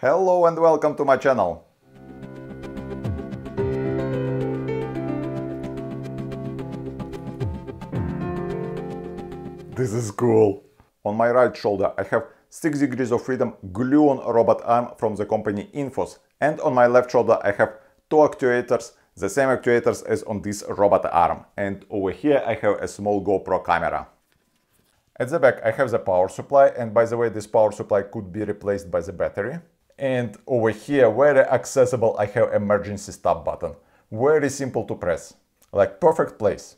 Hello and welcome to my channel. This is cool. On my right shoulder I have 6 degrees of freedom Gluon robot arm from the company INNFOS, and on my left shoulder I have 2 actuators, the same actuators as on this robot arm, and over here I have a small GoPro camera. At the back I have the power supply, and by the way, this power supply could be replaced by the battery. And over here, very accessible, I have emergency stop button. Very simple to press, like perfect place.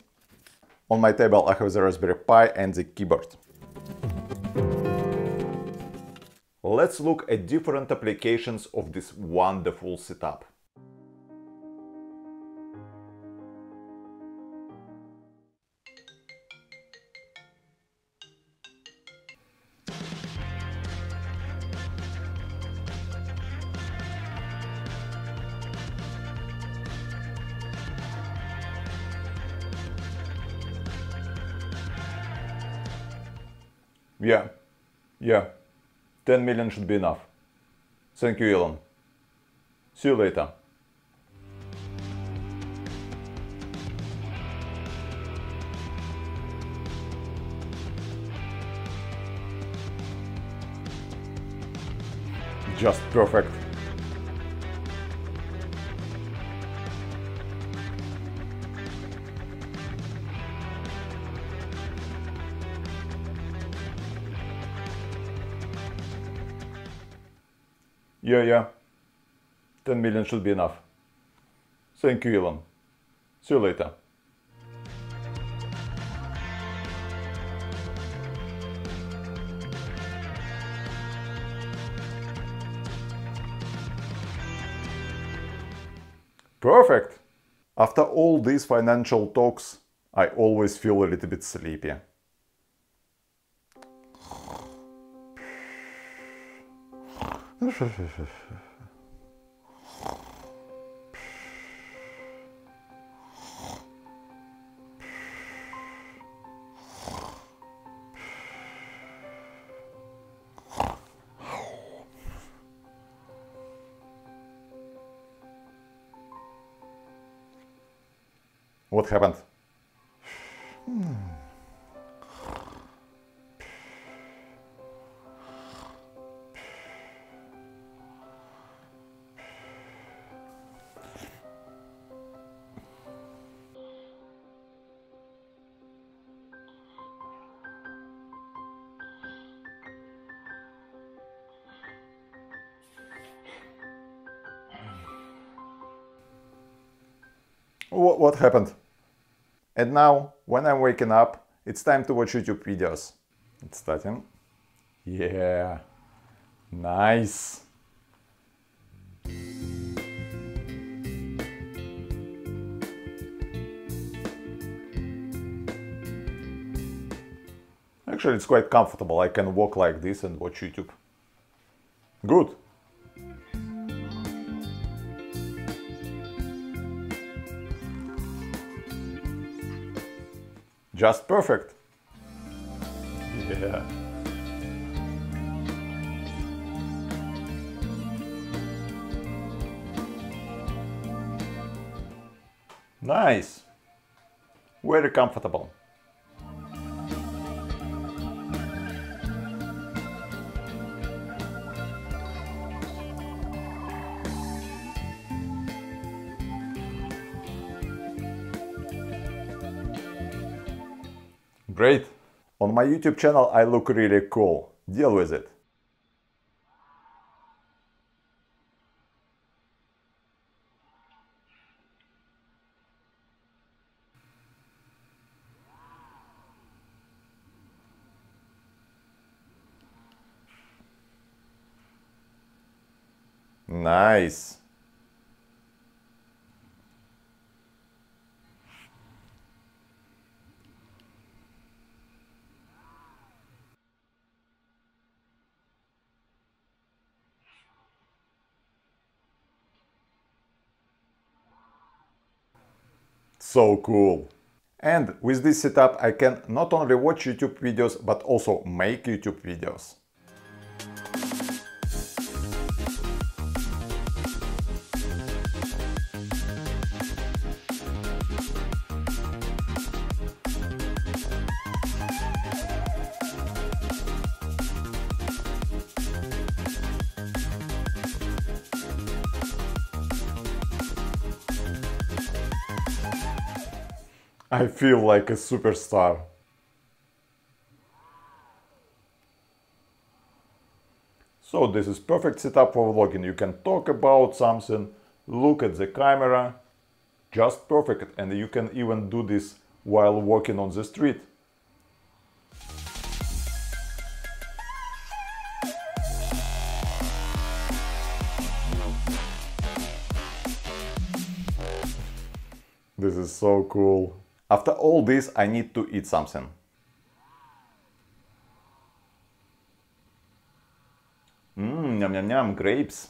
On my table I have the Raspberry Pi and the keyboard. Let's look at different applications of this wonderful setup. Yeah, 10 million should be enough. Thank you, Elon. See you later. Just perfect. Yeah, 10 million should be enough. Thank you, Elon. See you later. Perfect! After all these financial talks, I always feel a little bit sleepy. What happened? What happened? And now, when I'm waking up, it's time to watch YouTube videos. It's starting. Yeah, nice. Actually, it's quite comfortable. I can walk like this and watch YouTube. Good. Just perfect. Yeah. Nice. Very comfortable. Great! On my YouTube channel I look really cool. Deal with it. Nice! So cool! And with this setup I can not only watch YouTube videos, but also make YouTube videos. I feel like a superstar. So this is perfect setup for vlogging. You can talk about something, look at the camera, just perfect. And you can even do this while walking on the street. This is so cool. After all this, I need to eat something. Yum, yum, yum, grapes.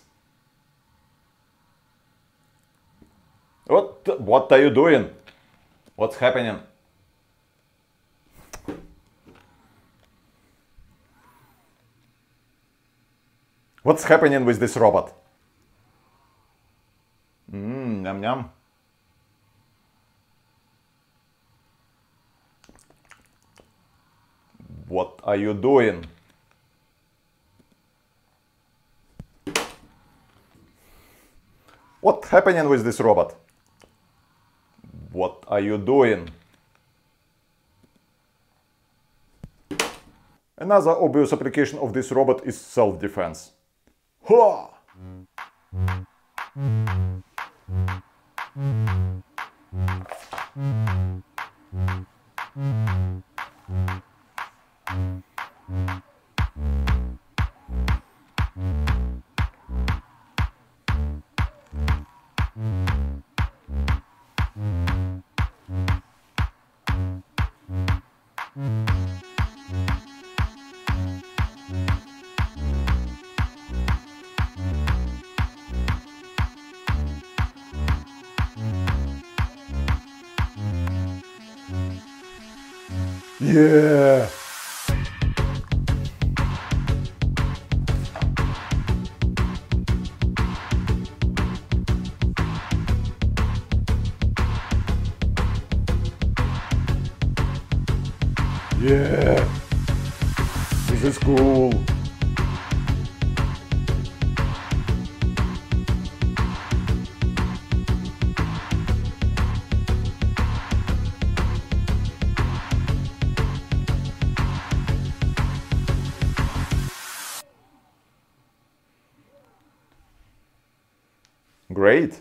What are you doing? What's happening? What's happening with this robot? Yum, yum. What are you doing? What's happening with this robot? What are you doing? Another obvious application of this robot is self-defense. Ha! Yeah! Yeah! This is cool! Great.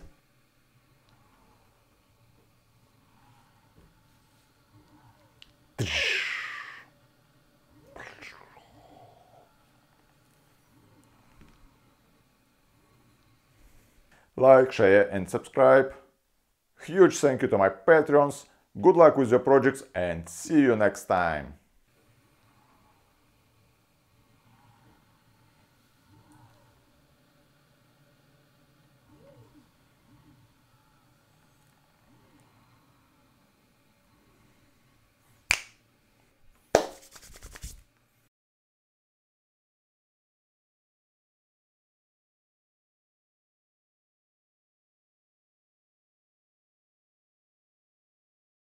Like, share and subscribe. Huge thank you to my patrons. Good luck with your projects and see you next time.